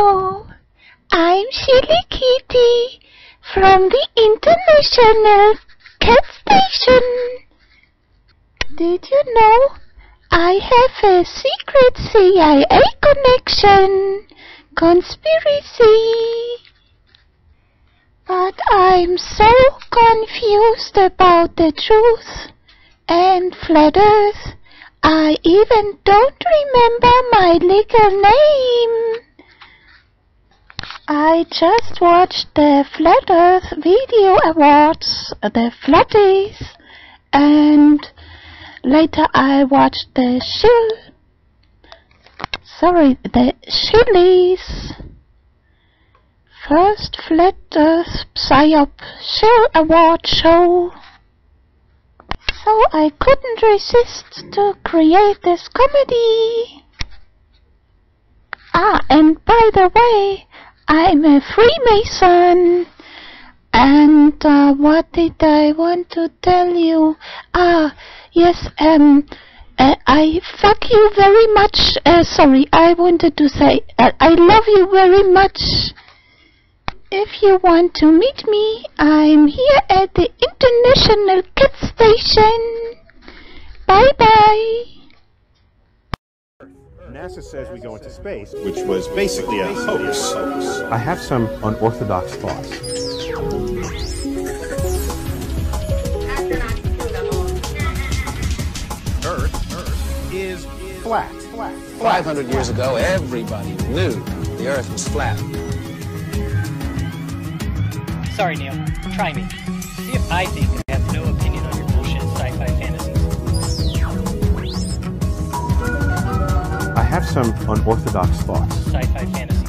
Hello, I'm Shilly Kitty from the International Cat Station. Did you know I have a secret CIA connection? Conspiracy. But I'm so confused about the truth and flat earth, I even don't remember my legal name. I just watched the Flat Earth Video Awards, the Flattys, and later I watched the Shillies. First Flat Earth Psyop Shill Award show. So I couldn't resist to create this comedy. And by the way, I'm a Freemason, and what did I want to tell you? I fuck you very much. I wanted to say I love you very much. If you want to meet me, I'm here at the International Cat Station. Bye bye. NASA says we go into space, which was basically a hoax. I have some unorthodox thoughts. Earth is flat. 500 years ago, everybody knew the Earth was flat. Sorry, Neil. Try me. See if I think I have no opinion on your bullshit sci-fi fantasies. I have some unorthodox thoughts. Sci-fi fantasies.